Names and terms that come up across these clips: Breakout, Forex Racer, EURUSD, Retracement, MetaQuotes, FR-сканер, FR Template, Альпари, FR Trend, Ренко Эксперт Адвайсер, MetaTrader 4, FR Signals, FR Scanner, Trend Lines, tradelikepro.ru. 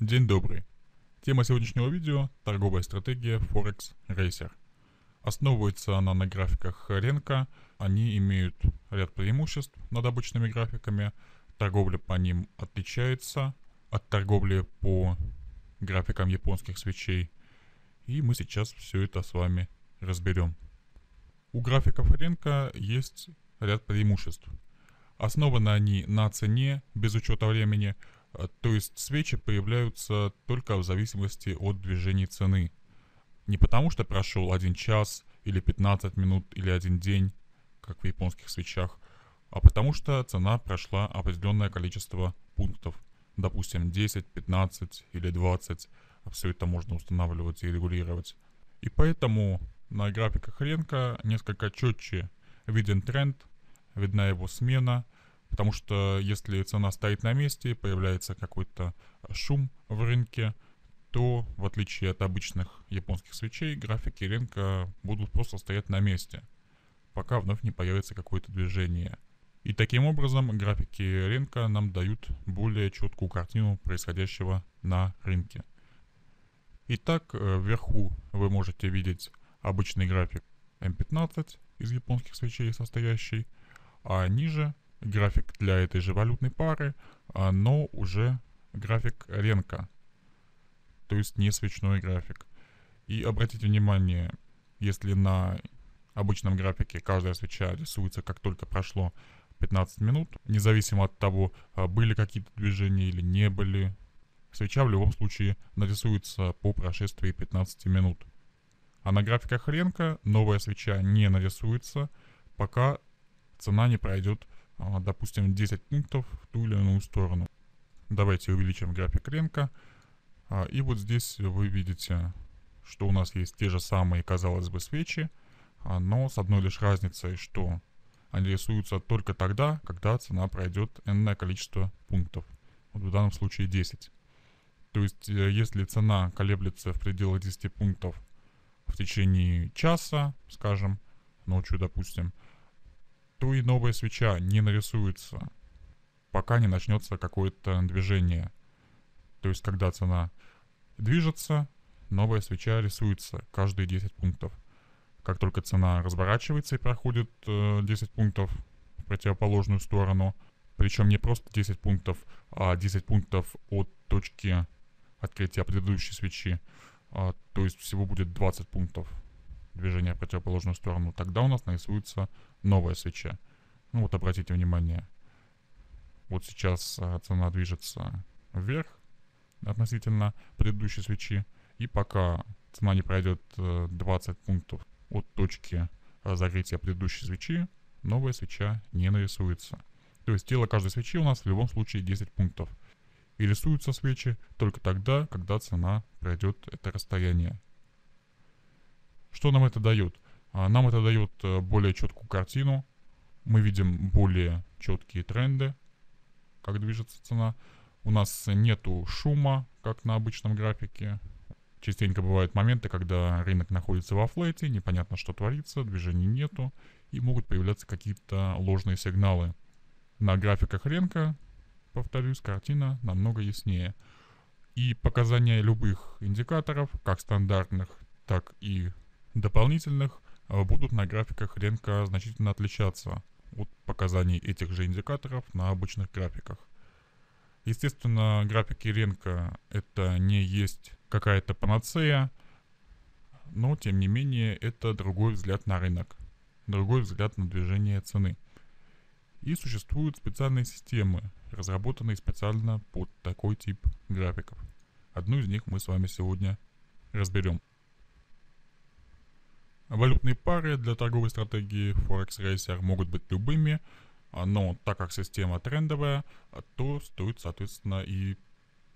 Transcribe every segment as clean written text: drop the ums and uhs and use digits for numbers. День добрый. Тема сегодняшнего видео – торговая стратегия Forex Racer. Основывается она на графиках Ренко. Они имеют ряд преимуществ над обычными графиками. Торговля по ним отличается от торговли по графикам японских свечей. И мы сейчас все это с вами разберем. У графиков Ренко есть ряд преимуществ. Основаны они на цене, без учета времени, то есть свечи появляются только в зависимости от движений цены. Не потому что прошел 1 час, или 15 минут, или 1 день, как в японских свечах, а потому что цена прошла определенное количество пунктов. Допустим, 10, 15 или 20. Все это можно устанавливать и регулировать. И поэтому на графиках Ренко несколько четче виден тренд, видна его смена, потому что если цена стоит на месте, появляется какой-то шум в рынке, то в отличие от обычных японских свечей, графики Ренко будут просто стоять на месте, пока вновь не появится какое-то движение. И таким образом графики Ренко нам дают более четкую картину происходящего на рынке. Итак, вверху вы можете видеть обычный график М15 из японских свечей состоящий, а ниже график для этой же валютной пары, но уже график Ренко, то есть не свечной график. И обратите внимание, если на обычном графике каждая свеча рисуется как только прошло 15 минут, независимо от того, были какие-то движения или не были, свеча в любом случае нарисуется по прошествии 15 минут. А на графиках Ренко новая свеча не нарисуется, пока цена не пройдет, допустим, 10 пунктов в ту или иную сторону. Давайте увеличим график Ренко. И вот здесь вы видите, что у нас есть те же самые, казалось бы, свечи, но с одной лишь разницей, что они рисуются только тогда, когда цена пройдет энное количество пунктов. Вот в данном случае 10. То есть, если цена колеблется в пределах 10 пунктов в течение часа, скажем, ночью, допустим, то и новая свеча не нарисуется, пока не начнется какое-то движение. То есть, когда цена движется, новая свеча рисуется каждые 10 пунктов. Как только цена разворачивается и проходит 10 пунктов в противоположную сторону, причем не просто 10 пунктов, а 10 пунктов от точки открытия предыдущей свечи, то есть всего будет 20 пунктов движения в противоположную сторону, тогда у нас нарисуется новая свеча. Ну вот обратите внимание, вот сейчас цена движется вверх относительно предыдущей свечи, и пока цена не пройдет 20 пунктов от точки закрытия предыдущей свечи, новая свеча не нарисуется. То есть тело каждой свечи у нас в любом случае 10 пунктов. И рисуются свечи только тогда, когда цена пройдет это расстояние. Что нам это дает? Нам это дает более четкую картину. Мы видим более четкие тренды, как движется цена. У нас нету шума, как на обычном графике. Частенько бывают моменты, когда рынок находится во флэте, непонятно, что творится, движений нету, и могут появляться какие-то ложные сигналы. На графиках Ренко, повторюсь, картина намного яснее. И показания любых индикаторов, как стандартных, так и дополнительных, будут на графиках Ренко значительно отличаться от показаний этих же индикаторов на обычных графиках. Естественно, графики Ренко это не есть какая-то панацея, но тем не менее это другой взгляд на рынок, другой взгляд на движение цены. И существуют специальные системы, разработанные специально под такой тип графиков. Одну из них мы с вами сегодня разберем. Валютные пары для торговой стратегии Forex Racer могут быть любыми, но так как система трендовая, то стоит, соответственно, и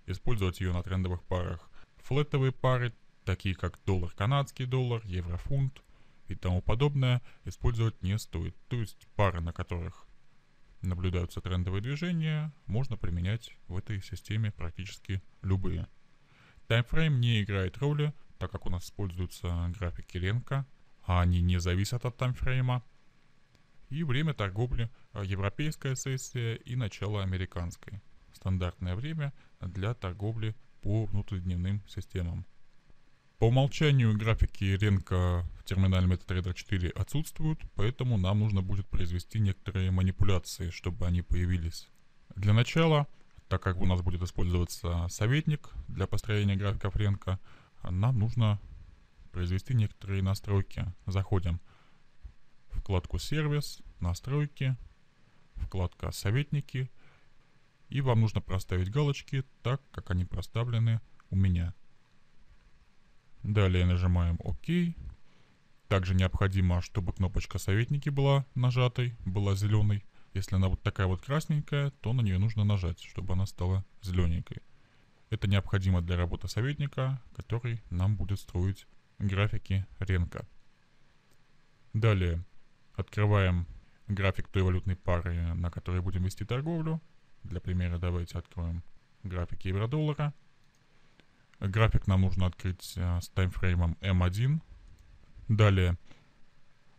использовать ее на трендовых парах. Флетовые пары, такие как доллар, канадский доллар, евро, фунт и тому подобное, использовать не стоит. То есть пары, на которых наблюдаются трендовые движения, можно применять в этой системе практически любые. Таймфрейм не играет роли, так как у нас используются графики Ренко, а они не зависят от таймфрейма. И время торговли, европейская сессия и начало американской. Стандартное время для торговли по внутридневным системам. По умолчанию графики Ренко в терминале MetaTrader 4 отсутствуют, поэтому нам нужно будет произвести некоторые манипуляции, чтобы они появились. Для начала, так как у нас будет использоваться советник для построения графиков Ренко, нам нужно произвести некоторые настройки. Заходим в вкладку «Сервис», «Настройки», вкладка «Советники». И вам нужно проставить галочки так, как они проставлены у меня. Далее нажимаем «Ок». Также необходимо, чтобы кнопочка «Советники» была нажатой, была зеленой. Если она вот такая вот красненькая, то на нее нужно нажать, чтобы она стала зелененькой. Это необходимо для работы советника, который нам будет строить графики Ренко. Далее открываем график той валютной пары, на которой будем вести торговлю. Для примера давайте откроем график евро-доллара. График нам нужно открыть с таймфреймом M1. Далее,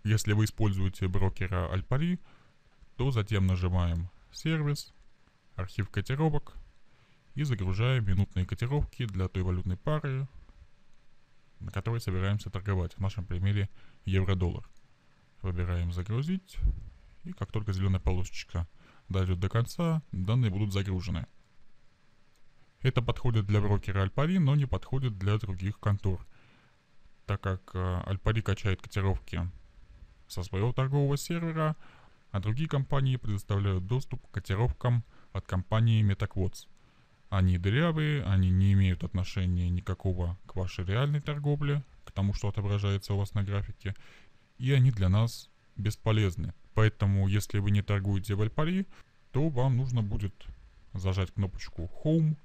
если вы используете брокера Альпари, то затем нажимаем «Сервис», «Архив котировок» и загружаем минутные котировки для той валютной пары, на которой собираемся торговать, в нашем примере евро-доллар. Выбираем «Загрузить», и как только зеленая полосочка дойдет до конца, данные будут загружены. Это подходит для брокера Альпари, но не подходит для других контор, так как Альпари качает котировки со своего торгового сервера, а другие компании предоставляют доступ к котировкам от компании MetaQuotes. Они дырявые, они не имеют отношения никакого к вашей реальной торговле, к тому, что отображается у вас на графике, и они для нас бесполезны. Поэтому, если вы не торгуете в Альпари, то вам нужно будет зажать кнопочку «Home»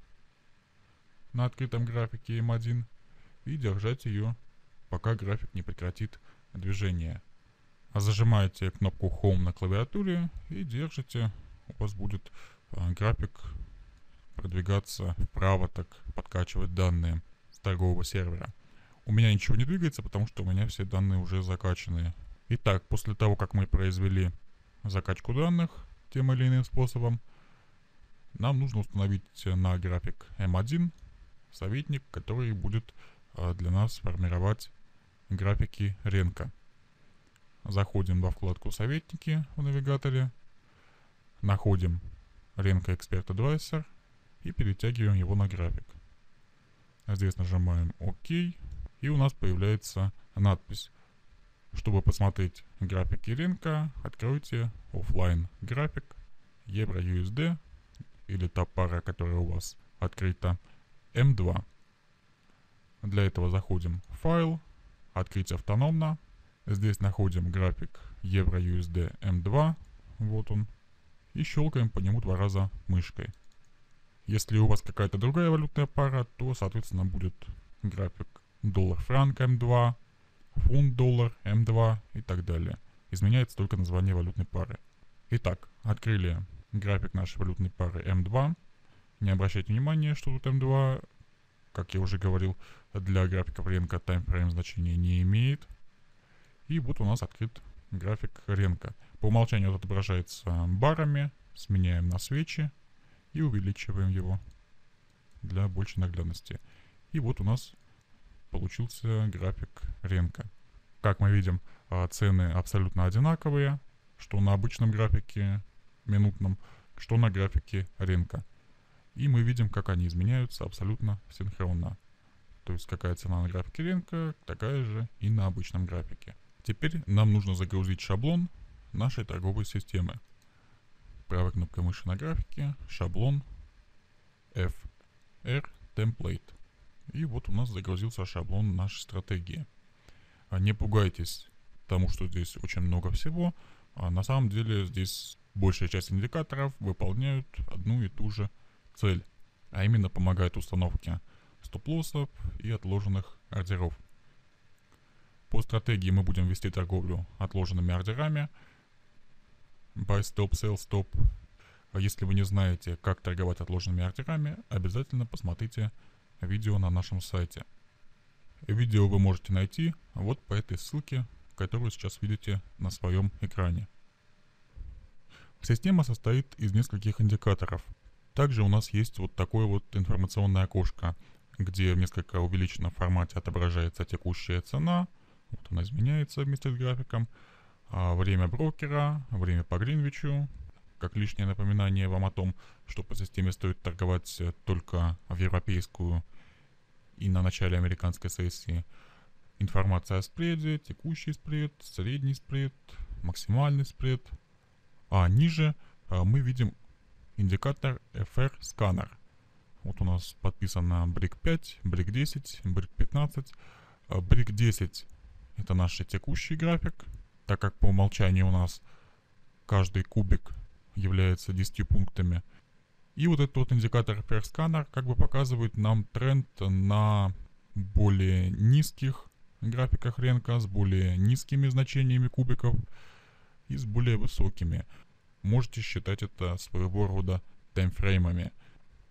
на открытом графике M1 и держать ее, пока график не прекратит движение. А зажимаете кнопку Home на клавиатуре и держите, у вас будет график продвигаться вправо, так подкачивать данные с торгового сервера. У меня ничего не двигается, потому что у меня все данные уже закачаны. Итак, после того, как мы произвели закачку данных тем или иным способом, нам нужно установить на график M1 советник, который будет для нас формировать графики Ренко. Заходим во вкладку «Советники» в навигаторе, находим «Ренко Эксперт Адвайсер» и перетягиваем его на график. Здесь нажимаем «Ок», и у нас появляется надпись. Чтобы посмотреть графики Ренко, откройте офлайн график EURUSD или та пара, которая у вас открыта, M2. Для этого заходим в файл, открыть автономно. Здесь находим график EURUSD M2, вот он, и щелкаем по нему 2 раза мышкой. Если у вас какая-то другая валютная пара, то, соответственно, будет график доллар-франк M2, фунт-доллар M2 и так далее. Изменяется только название валютной пары. Итак, открыли график нашей валютной пары M2. Не обращайте внимания, что тут M2, как я уже говорил, для графиков Ренко таймфрейм значения не имеет. И вот у нас открыт график Ренко. По умолчанию он отображается барами. Сменяем на свечи и увеличиваем его для большей наглядности. И вот у нас получился график Ренко. Как мы видим, цены абсолютно одинаковые, что на обычном графике минутном, что на графике Ренко. И мы видим, как они изменяются абсолютно синхронно. То есть какая цена на графике Ренко, такая же и на обычном графике. Теперь нам нужно загрузить шаблон нашей торговой системы. Правой кнопкой мыши на графике, шаблон FR Template. И вот у нас загрузился шаблон нашей стратегии. Не пугайтесь тому, что здесь очень много всего. На самом деле здесь большая часть индикаторов выполняют одну и ту же цель. А именно помогает установке стоп-лоссов и отложенных ордеров. По стратегии мы будем вести торговлю отложенными ордерами. Buy stop, sell stop. Если вы не знаете, как торговать отложенными ордерами, обязательно посмотрите видео на нашем сайте. Видео вы можете найти вот по этой ссылке, которую сейчас видите на своем экране. Система состоит из нескольких индикаторов. Также у нас есть вот такое вот информационное окошко, где в несколько увеличенном формате отображается текущая цена. Вот она изменяется вместе с графиком. Время брокера, время по Гринвичу. Как лишнее напоминание вам о том, что по системе стоит торговать только в европейскую и на начале американской сессии. Информация о спреде, текущий спред, средний спред, максимальный спред. А ниже мы видим индикатор FR Scanner. Вот у нас подписано Брик 5, Брик 10, Брик 15. Брик 10 это наш текущий график, так как по умолчанию у нас каждый кубик является 10 пунктами. И вот этот вот индикатор FR Scanner как бы показывает нам тренд на более низких графиках Ренко с более низкими значениями кубиков и с более высокими. Можете считать это своего рода таймфреймами.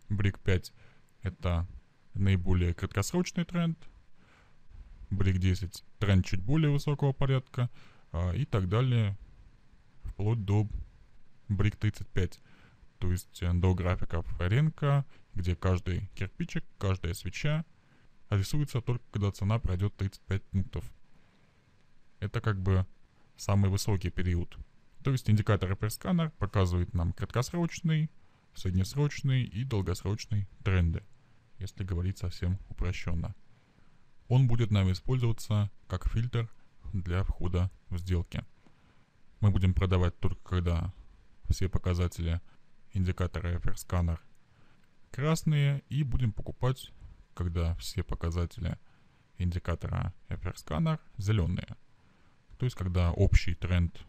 Брик 5 это наиболее краткосрочный тренд. Брик 10 тренд чуть более высокого порядка. И так далее. Вплоть до Брик 35. То есть до графиков Ренко, где каждый кирпичик, каждая свеча рисуется только когда цена пройдет 35 пунктов. Это как бы самый высокий период. То есть индикатор FR-сканер показывает нам краткосрочный, среднесрочный и долгосрочный тренды, если говорить совсем упрощенно. Он будет нами использоваться как фильтр для входа в сделки. Мы будем продавать только когда все показатели индикатора FR-сканер красные, и будем покупать, когда все показатели индикатора FR-сканер зеленые. То есть когда общий тренд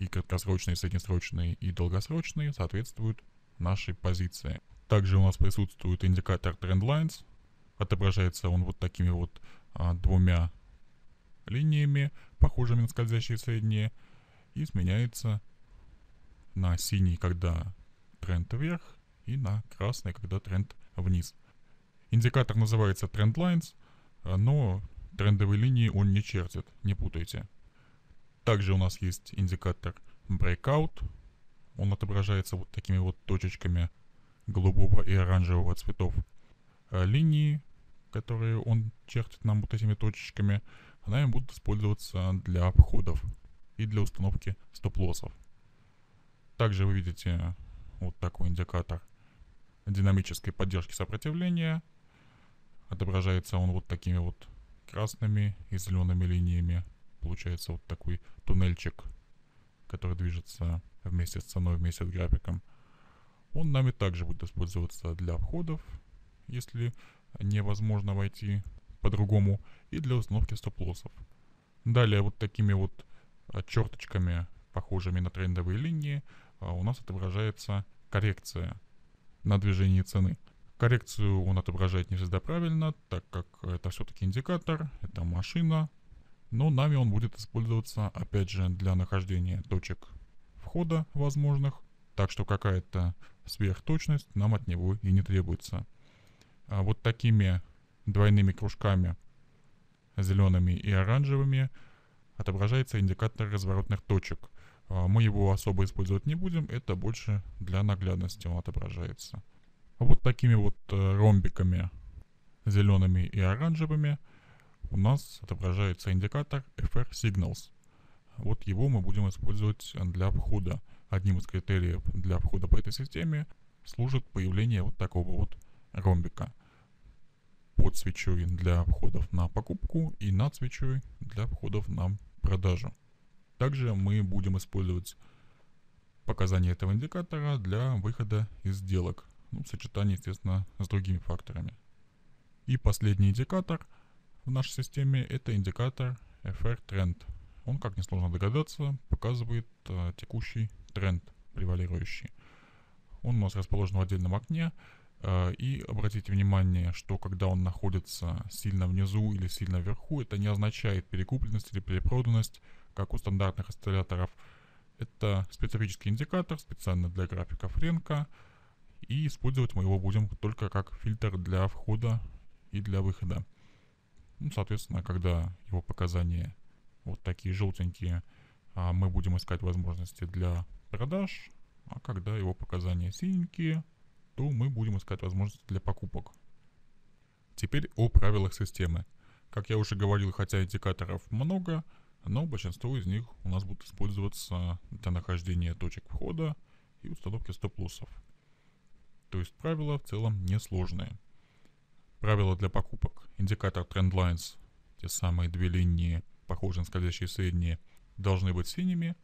и краткосрочный, и среднесрочный, и долгосрочный соответствуют нашей позиции. Также у нас присутствует индикатор Trend Lines. Отображается он вот такими вот двумя линиями, похожими на скользящие средние. И сменяется на синий, когда тренд вверх, и на красный, когда тренд вниз. Индикатор называется Trend Lines, но трендовые линии он не чертит, не путайте. Также у нас есть индикатор Breakout. Он отображается вот такими вот точечками голубого и оранжевого цветов. Линии, которые он чертит нам вот этими точечками, они будут использоваться для обходов и для установки стоп-лоссов. Также вы видите вот такой индикатор динамической поддержки сопротивления. Отображается он вот такими вот красными и зелеными линиями. Получается вот такой туннельчик, который движется вместе с ценой, вместе с графиком. Он нами также будет использоваться для обходов, если невозможно войти по-другому, и для установки стоп-лоссов. Далее вот такими вот черточками, похожими на трендовые линии, у нас отображается коррекция на движении цены. Коррекцию он отображает не всегда правильно, так как это все-таки индикатор, это машина. Но нами он будет использоваться, опять же, для нахождения точек входа возможных. Так что какая-то сверхточность нам от него и не требуется. А вот такими двойными кружками, зелеными и оранжевыми, отображается индикатор разворотных точек. Мы его особо использовать не будем, это больше для наглядности он отображается. А вот такими вот ромбиками, зелеными и оранжевыми, у нас отображается индикатор FR Signals. Вот его мы будем использовать для обхода. Одним из критериев для обхода по этой системе служит появление вот такого вот ромбика. Под свечой для обходов на покупку и над свечой для обходов на продажу. Также мы будем использовать показания этого индикатора для выхода из сделок. Ну, в сочетании, естественно, с другими факторами. И последний индикатор в нашей системе это индикатор FR Trend. Он, как несложно догадаться, показывает текущий тренд превалирующий. Он у нас расположен в отдельном окне. И обратите внимание, что когда он находится сильно внизу или сильно вверху, это не означает перекупленность или перепроданность, как у стандартных осцилляторов. Это специфический индикатор, специально для графиков Ренко. И использовать мы его будем только как фильтр для входа и для выхода. Ну, соответственно, когда его показания вот такие желтенькие, мы будем искать возможности для продаж, а когда его показания синенькие, то мы будем искать возможности для покупок. Теперь о правилах системы. Как я уже говорил, хотя индикаторов много, но большинство из них у нас будут использоваться для нахождения точек входа и установки стоп-лоссов. То есть правила в целом несложные. Правила для покупок. Индикатор Trend Lines, те самые две линии, похожие на скользящие средние, должны быть синими.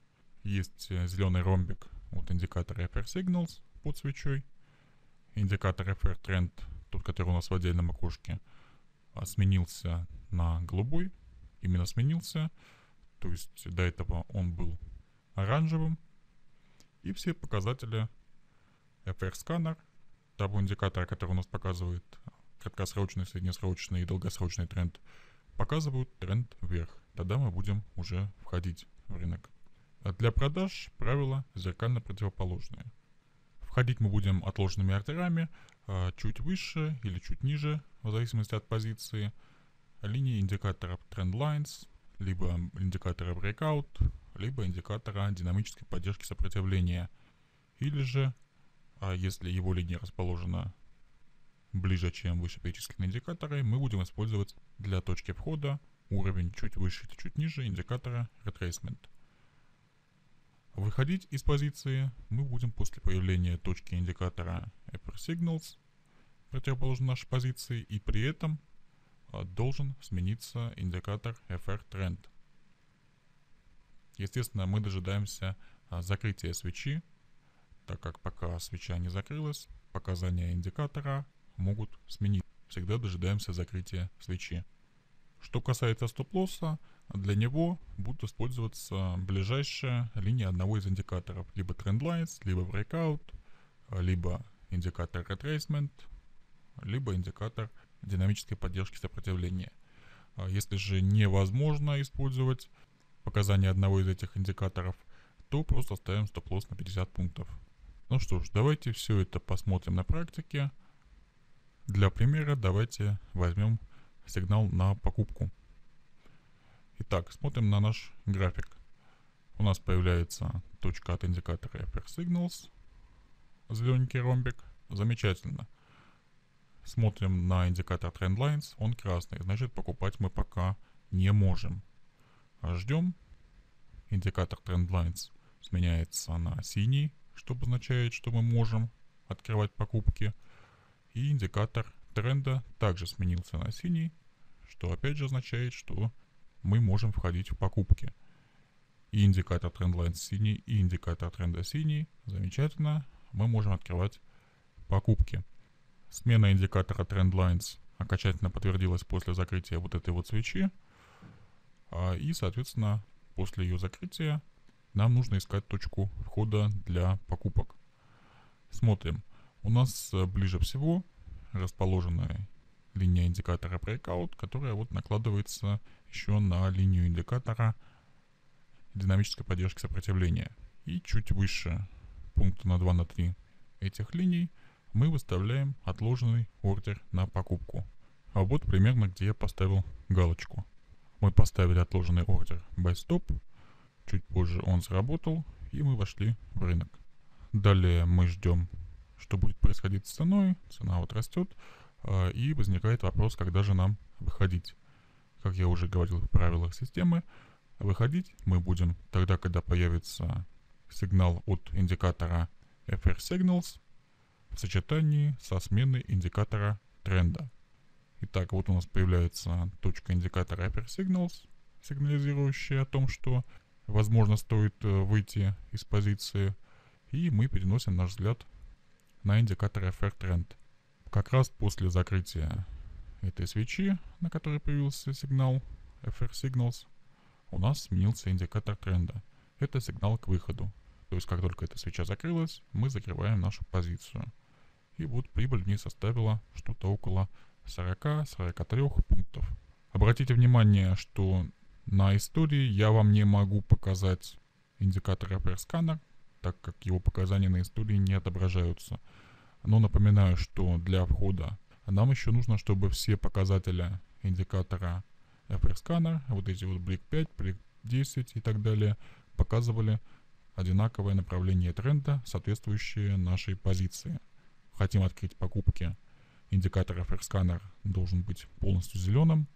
Есть зеленый ромбик от индикатора FR Signals под свечой. Индикатор FR Trend, тот, который у нас в отдельном окошке, сменился на голубой. Именно сменился. То есть до этого он был оранжевым. И все показатели FR-сканер, того индикатора, который у нас показывает краткосрочный, среднесрочный и долгосрочный тренд, показывают тренд вверх. Тогда мы будем уже входить в рынок. А для продаж правила зеркально противоположные. Входить мы будем отложенными ордерами, чуть выше или чуть ниже, в зависимости от позиции, линии индикатора Trend Lines, либо индикатора Breakout, либо индикатора динамической поддержки сопротивления. Или же, если его линия расположена ближе, чем вышеперечисленные индикаторы, мы будем использовать для точки входа уровень чуть выше или чуть ниже индикатора Retracement. Выходить из позиции мы будем после появления точки индикатора FR Signals, противоположной нашей позиции, и при этом должен смениться индикатор FR Trend. Естественно, мы дожидаемся закрытия свечи, так как пока свеча не закрылась, показания индикатора могут сменить. Всегда дожидаемся закрытия свечи. Что касается стоп-лосса, для него будут использоваться ближайшая линия одного из индикаторов. Либо Trend Lines, либо Breakout, либо индикатор Retracement, либо индикатор динамической поддержки сопротивления. Если же невозможно использовать показания одного из этих индикаторов, то просто ставим стоп-лосс на 50 пунктов. Ну что ж, давайте все это посмотрим на практике. Для примера давайте возьмем сигнал на покупку. Итак, смотрим на наш график. У нас появляется точка от индикатора FR Signals, зелененький ромбик. Замечательно. Смотрим на индикатор Trend Lines, он красный, значит покупать мы пока не можем. Ждем. Индикатор Trend Lines сменяется на синий, что обозначает, что мы можем открывать покупки. И индикатор тренда также сменился на синий, что опять же означает, что мы можем входить в покупки. И индикатор Trend Lines синий, и индикатор тренда синий. Замечательно, мы можем открывать покупки. Смена индикатора Trend Lines окончательно подтвердилась после закрытия вот этой вот свечи. И, соответственно, после ее закрытия нам нужно искать точку входа для покупок. Смотрим. У нас ближе всего расположена линия индикатора Breakout, которая вот накладывается еще на линию индикатора динамической поддержки сопротивления. И чуть выше пункта на 2 на 3 этих линий мы выставляем отложенный ордер на покупку. А вот примерно где я поставил галочку. Мы поставили отложенный ордер Buy Stop, чуть позже он сработал, и мы вошли в рынок. Далее мы ждем, что будет происходить с ценой. Цена вот растет, и возникает вопрос, когда же нам выходить. Как я уже говорил в правилах системы, выходить мы будем тогда, когда появится сигнал от индикатора FR Signals в сочетании со сменой индикатора тренда. Итак, вот у нас появляется точка индикатора FR Signals, сигнализирующая о том, что возможно стоит выйти из позиции. И мы переносим наш взгляд на индикатор FR Trend. Как раз после закрытия этой свечи, на которой появился сигнал FR Signals, у нас сменился индикатор тренда. Это сигнал к выходу. То есть как только эта свеча закрылась, мы закрываем нашу позицию. И вот прибыль в ней составила что-то около 40-43 пунктов. Обратите внимание, что на истории я вам не могу показать индикатор FR-сканер, так как его показания на истории не отображаются. Но напоминаю, что для входа нам еще нужно, чтобы все показатели индикатора FR-сканер, вот эти вот Break 5, Break 10 и так далее, показывали одинаковое направление тренда, соответствующее нашей позиции. хотим открыть покупки, индикатор FR-сканер должен быть полностью зеленым.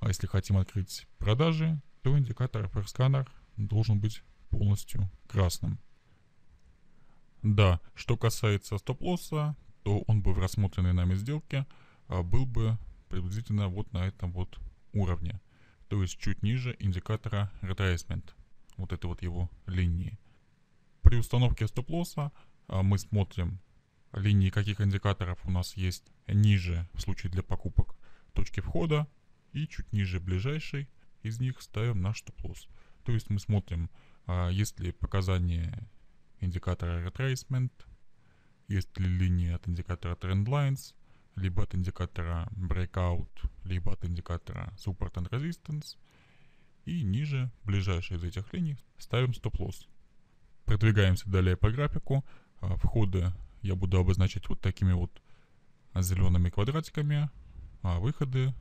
А если хотим открыть продажи, то индикатор FR-сканер должен быть полностью красным. Да, что касается стоп-лосса, то он бы в рассмотренной нами сделке был бы приблизительно вот на этом вот уровне. То есть чуть ниже индикатора Retracement, вот этой вот его линии. При установке стоп-лосса мы смотрим линии, каких индикаторов у нас есть ниже, в случае для покупок, точки входа. И чуть ниже ближайшей из них ставим наш стоп-лосс. То есть мы смотрим, есть ли показания индикатора Retracement, есть ли линии от индикатора Trend Lines, либо от индикатора Breakout, либо от индикатора Support and Resistance. И ниже ближайшей из этих линий ставим стоп-лосс. Продвигаемся далее по графику. Входы я буду обозначать вот такими вот зелеными квадратиками, а выходы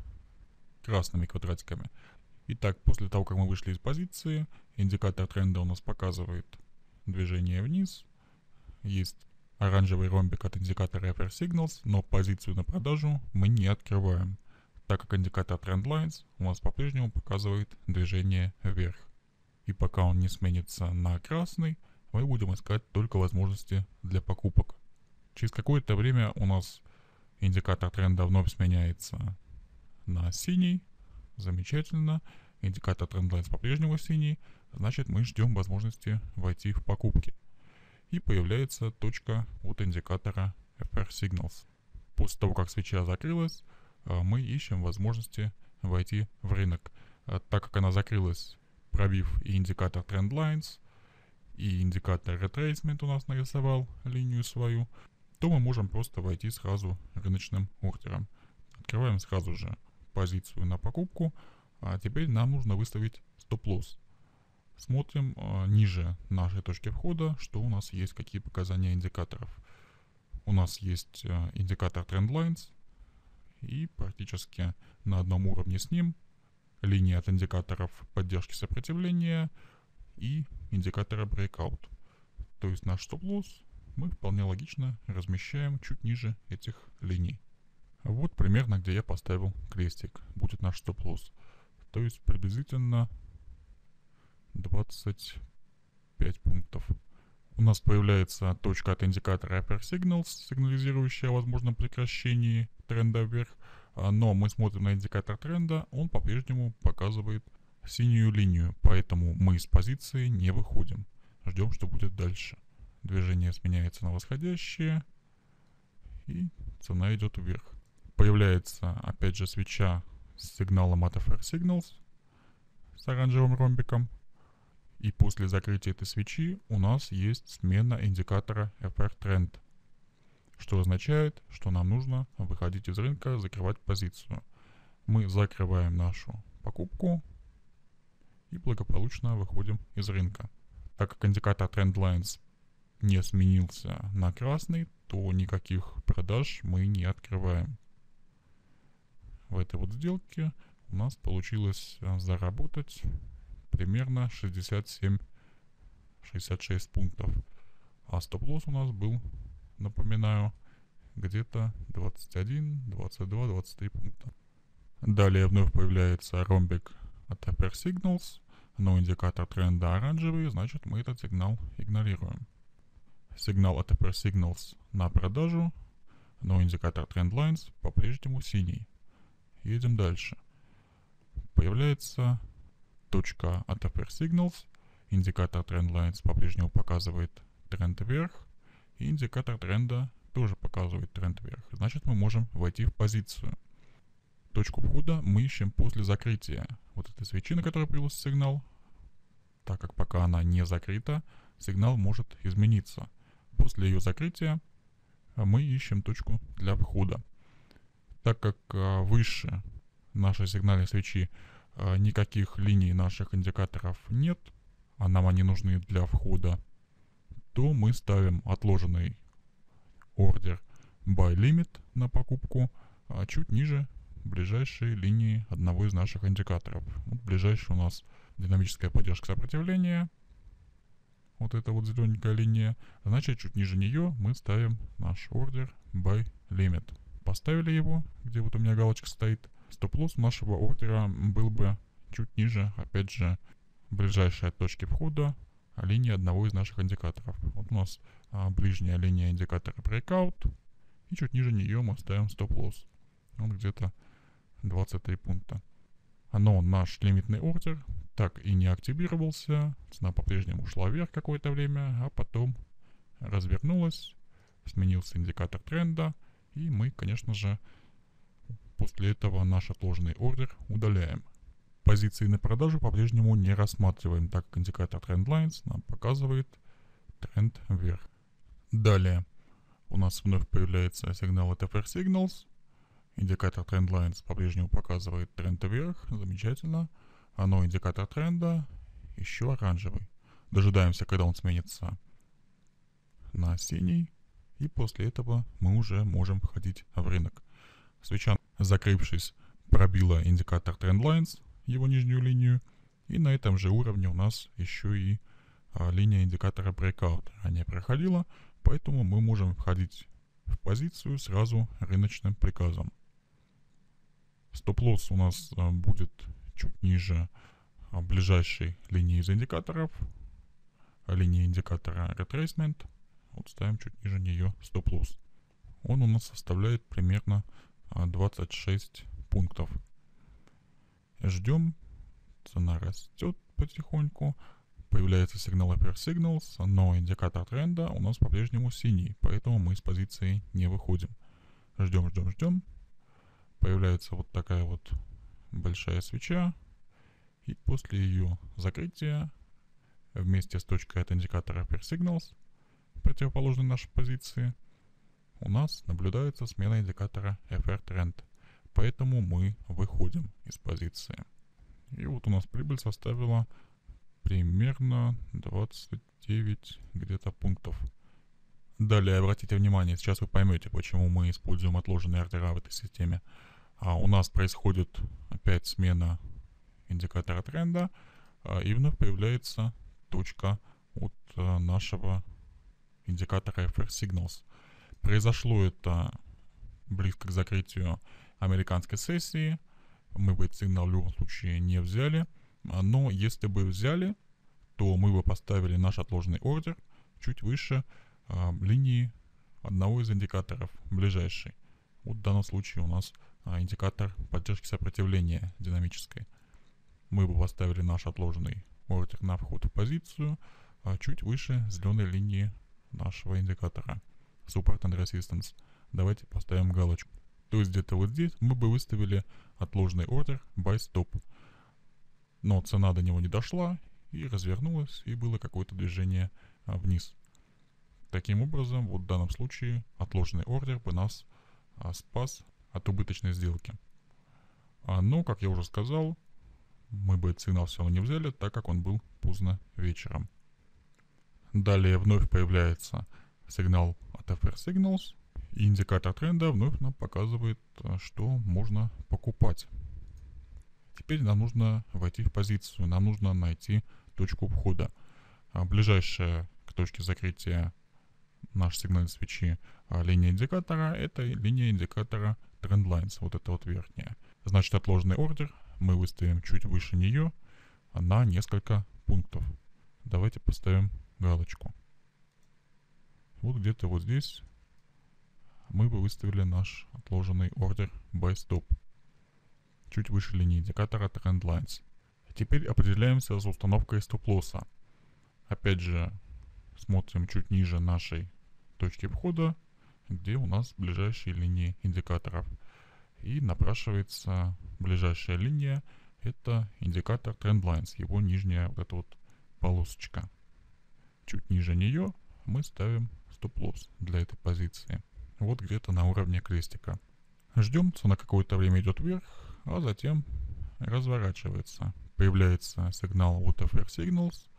красными квадратиками. Итак, после того, как мы вышли из позиции, индикатор тренда у нас показывает движение вниз. Есть оранжевый ромбик от индикатора FR Signals, но позицию на продажу мы не открываем, так как индикатор Trend Lines у нас по-прежнему показывает движение вверх. И пока он не сменится на красный, мы будем искать только возможности для покупок. Через какое-то время у нас индикатор тренда вновь сменяется на синий. Замечательно. Индикатор Trend Lines по-прежнему синий. Значит, мы ждем возможности войти в покупки. И появляется точка от индикатора FR Signals. После того, как свеча закрылась, мы ищем возможности войти в рынок. Так как она закрылась, пробив и индикатор Trend Lines, и индикатор Retracement у нас нарисовал линию свою, то мы можем просто войти сразу рыночным ордером. Открываем сразу же позицию на покупку. А теперь нам нужно выставить стоп-лосс. Смотрим ниже нашей точки входа, что у нас есть, какие показания индикаторов. У нас есть индикатор Trend Lines, и практически на одном уровне с ним линия от индикаторов поддержки сопротивления и индикатора Breakout. То есть наш стоп-лосс мы вполне логично размещаем чуть ниже этих линий. Вот примерно где я поставил крестик будет наш стоп-лосс. То есть приблизительно 25 пунктов. У нас появляется точка от индикатора FR Signals, сигнализирующая о возможном прекращении тренда вверх. Но мы смотрим на индикатор тренда, он по-прежнему показывает синюю линию. Поэтому мы из позиции не выходим. Ждем, что будет дальше. Движение сменяется на восходящее. И цена идет вверх. Появляется опять же свеча с сигналом от FR Signals с оранжевым ромбиком. И после закрытия этой свечи у нас есть смена индикатора FR Trend, что означает, что нам нужно выходить из рынка, закрывать позицию. Мы закрываем нашу покупку и благополучно выходим из рынка. Так как индикатор Trend Lines не сменился на красный, то никаких продаж мы не открываем. В этой вот сделке у нас получилось заработать примерно 67-66 пунктов. А стоп-лосс у нас был, напоминаю, где-то 21, 22, 23 пункта. Далее вновь появляется ромбик от FR Signals, но индикатор тренда оранжевый, значит мы этот сигнал игнорируем. Сигнал от FR Signals на продажу, но индикатор Trend Lines по-прежнему синий. Едем дальше. Появляется точка от FR Signals, индикатор Trend Lines по-прежнему показывает тренд вверх, и индикатор тренда тоже показывает тренд вверх. Значит, мы можем войти в позицию. Точку входа мы ищем после закрытия вот этой свечи, на которой появился сигнал. Так как пока она не закрыта, сигнал может измениться. После ее закрытия мы ищем точку для входа. Так как выше нашей сигнальной свечи никаких линий наших индикаторов нет, а нам они нужны для входа, то мы ставим отложенный ордер Buy Limit на покупку чуть ниже ближайшей линии одного из наших индикаторов. Вот ближайшая у нас динамическая поддержка сопротивления. Вот эта вот зелененькая линия. Значит, чуть ниже нее мы ставим наш ордер Buy Limit. Поставили его, где вот у меня галочка стоит. Стоп-лосс нашего ордера был бы чуть ниже, опять же, ближайшей от точки входа линии одного из наших индикаторов. Вот у нас ближняя линия индикатора Breakout, и чуть ниже нее мы ставим стоп-лосс. Он где-то 23 пункта. Но наш лимитный ордер так и не активировался. Цена по-прежнему ушла вверх какое-то время, а потом развернулась, сменился индикатор тренда, и мы, конечно же, после этого наш отложенный ордер удаляем. Позиции на продажу по-прежнему не рассматриваем, так как индикатор Trend Lines нам показывает тренд вверх. Далее у нас вновь появляется сигнал от FR Signals. Индикатор Trend Lines по-прежнему показывает тренд вверх. Замечательно. Но индикатор тренда еще оранжевый. Дожидаемся, когда он сменится на синий. И после этого мы уже можем входить в рынок. Свеча, закрывшись, пробила индикатор Trend Lines, его нижнюю линию. И на этом же уровне у нас еще и линия индикатора Breakout ранее проходила. Поэтому мы можем входить в позицию сразу рыночным приказом. Стоп-лосс у нас будет чуть ниже ближайшей линии из индикаторов. Линии индикатора Retracement. Вот ставим чуть ниже нее стоп-лосс. Он у нас составляет примерно 26 пунктов. Ждем. Цена растет потихоньку. Появляется сигнал FR Signals, но индикатор тренда у нас по-прежнему синий, поэтому мы из позиции не выходим. Ждем, ждем, ждем. Появляется вот такая вот большая свеча. И после ее закрытия вместе с точкой от индикатора FR Signals, противоположной нашей позиции, у нас наблюдается смена индикатора FR Trend. Поэтому мы выходим из позиции. И вот у нас прибыль составила примерно 29 где-то пунктов. Далее обратите внимание, сейчас вы поймете, почему мы используем отложенные ордера в этой системе. У нас происходит опять смена индикатора тренда, и вновь появляется точка от нашего индикатора FR Signals. Произошло это близко к закрытию американской сессии. Мы бы этот сигнал в любом случае не взяли. Но если бы взяли, то мы бы поставили наш отложенный ордер чуть выше линии одного из индикаторов, ближайшей. Вот в данном случае у нас индикатор поддержки сопротивления динамической. Мы бы поставили наш отложенный ордер на вход в позицию чуть выше зеленой линии нашего индикатора. Support and Resistance. Давайте поставим галочку. То есть где-то вот здесь мы бы выставили отложенный ордер Buy Stop. Но цена до него не дошла и развернулась, и было какое-то движение вниз. Таким образом, вот в данном случае отложенный ордер бы нас спас от убыточной сделки. Но, как я уже сказал, мы бы этот сигнал все равно не взяли, так как он был поздно вечером. Далее вновь появляется сигнал от FR Signals. И индикатор тренда вновь нам показывает, что можно покупать. Теперь нам нужно войти в позицию, нам нужно найти точку входа. Ближайшая к точке закрытия нашей сигнальной свечи линия индикатора — это линия индикатора Trend Lines, вот эта вот верхняя. Значит, отложенный ордер мы выставим чуть выше нее на несколько пунктов. Давайте поставим галочку. Вот где-то вот здесь мы бы выставили наш отложенный ордер Buy Stop чуть выше линии индикатора Trend Lines. Теперь определяемся с установкой стоп-лосса. Опять же, смотрим чуть ниже нашей точки входа, где у нас ближайшие линии индикаторов. И напрашивается ближайшая линия, это индикатор Trend Lines, его нижняя вот эта вот полосочка. Чуть ниже нее мы ставим стоп-лосс для этой позиции. Вот где-то на уровне крестика. Ждем, цена какое-то время идет вверх, а затем разворачивается. Появляется сигнал от FR Signals,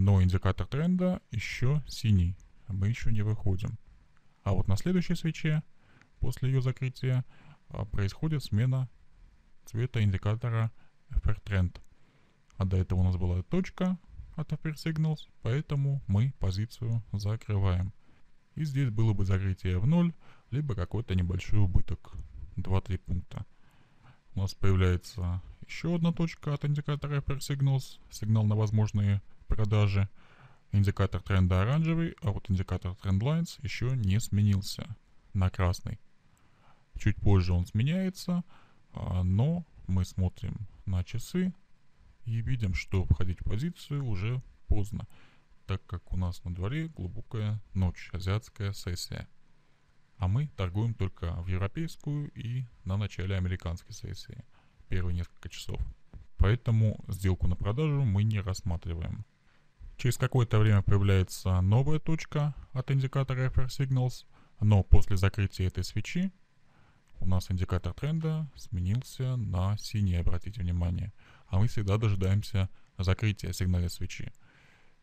но индикатор тренда еще синий. Мы еще не выходим. А вот на следующей свече, после ее закрытия, происходит смена цвета индикатора FR Trend. До этого у нас была точка от FR Signals, поэтому мы позицию закрываем. И здесь было бы закрытие в ноль, либо какой-то небольшой убыток 2-3 пункта. У нас появляется еще одна точка от индикатора FR Signals, сигнал на возможные продажи. Индикатор тренда оранжевый, а вот индикатор Trend Lines еще не сменился на красный. Чуть позже он сменяется, но мы смотрим на часы и видим, что входить в позицию уже поздно, так как у нас на дворе глубокая ночь, азиатская сессия. А мы торгуем только в европейскую и на начале американской сессии, первые несколько часов. Поэтому сделку на продажу мы не рассматриваем. Через какое-то время появляется новая точка от индикатора FR Signals, но после закрытия этой свечи у нас индикатор тренда сменился на синий, обратите внимание. А мы всегда дожидаемся закрытия сигнала свечи.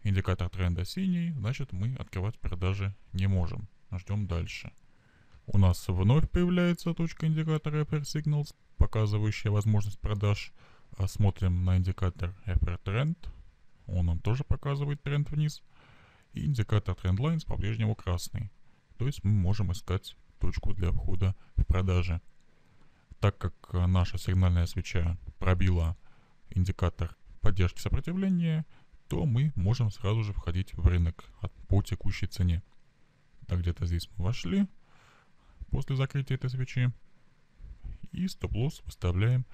Индикатор тренда синий, значит, мы открывать продажи не можем. Ждем дальше. У нас вновь появляется точка индикатора FR Signals, показывающая возможность продаж. Смотрим на индикатор FR Trend. Он тоже показывает тренд вниз. И индикатор Trend Lines по-прежнему красный. То есть мы можем искать точку для входа в продажи. Так как наша сигнальная свеча пробила индикатор поддержки сопротивления, то мы можем сразу же входить в рынок по текущей цене. Так, где-то здесь мы вошли после закрытия этой свечи. И стоп-лосс выставляем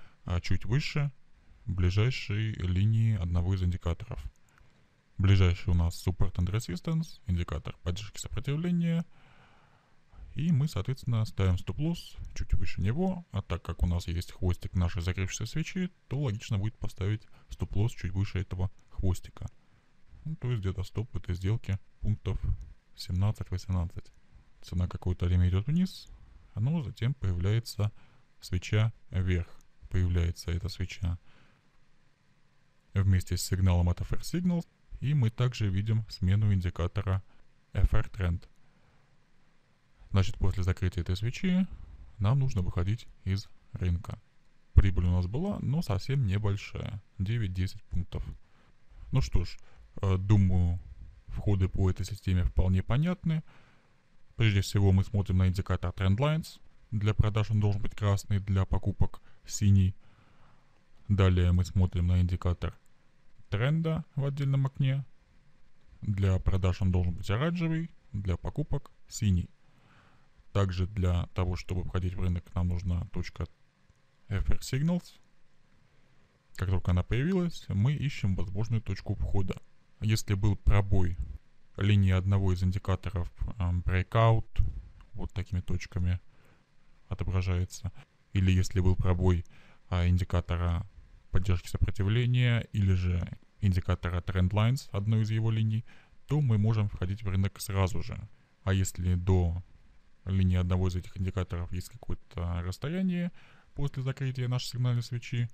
чуть выше ближайшей линии одного из индикаторов. Ближайший у нас Support and Resistance, индикатор поддержки сопротивления. И мы, соответственно, ставим стоп-лосс чуть выше него. А так как у нас есть хвостик нашей закрывшейся свечи, то логично будет поставить стоп-лосс чуть выше этого хвостика. Ну, то есть где-то стоп этой сделки пунктов 17-18. Цена какое-то время идет вниз, но затем появляется свеча вверх. Появляется эта свеча вместе с сигналом от FR Signals. И мы также видим смену индикатора FR Trend. Значит, после закрытия этой свечи нам нужно выходить из рынка. Прибыль у нас была, но совсем небольшая. 9-10 пунктов. Ну что ж, думаю, входы по этой системе вполне понятны. Прежде всего мы смотрим на индикатор Trend Lines. Для продаж он должен быть красный, для покупок синий. Далее мы смотрим на индикатор тренда в отдельном окне. Для продаж он должен быть оранжевый, для покупок синий. Также для того, чтобы входить в рынок, нам нужна точка FR Signals. Как только она появилась, мы ищем возможную точку входа. Если был пробой линии одного из индикаторов Breakout, вот такими точками отображается, или если был пробой индикатора поддержки сопротивления, или же индикатора Trend Lines, одной из его линий, то мы можем входить в рынок сразу же. А если до линии одного из этих индикаторов есть какое-то расстояние после закрытия нашей сигнальной свечи,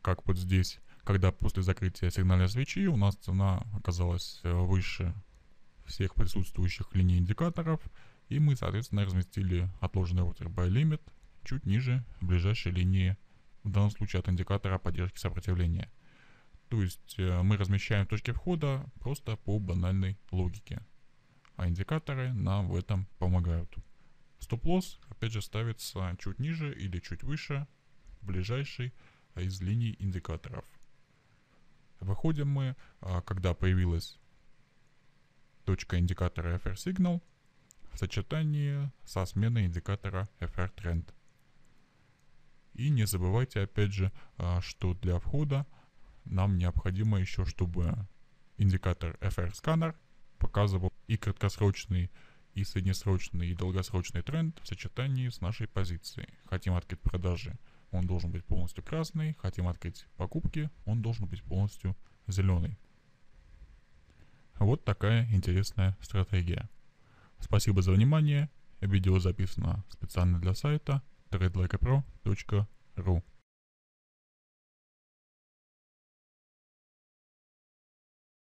как вот здесь, когда после закрытия сигнальной свечи у нас цена оказалась выше всех присутствующих линий индикаторов, и мы, соответственно, разместили отложенный order by limit чуть ниже ближайшей линии, в данном случае от индикатора поддержки сопротивления. То есть мы размещаем точки входа просто по банальной логике, а индикаторы нам в этом помогают. Стоп-лосс опять же ставится чуть ниже или чуть выше ближайшей из линий индикаторов. Выходим мы, когда появилась точка индикатора FR Signal в сочетании со сменой индикатора FR Trend. И не забывайте опять же, что для входа нам необходимо еще, чтобы индикатор FR Scanner показывал и краткосрочный, и среднесрочный, и долгосрочный тренд в сочетании с нашей позицией. Хотим открыть продажи, он должен быть полностью красный. Хотим открыть покупки, он должен быть полностью зеленый. Вот такая интересная стратегия. Спасибо за внимание. Видео записано специально для сайта tradelikepro.ru.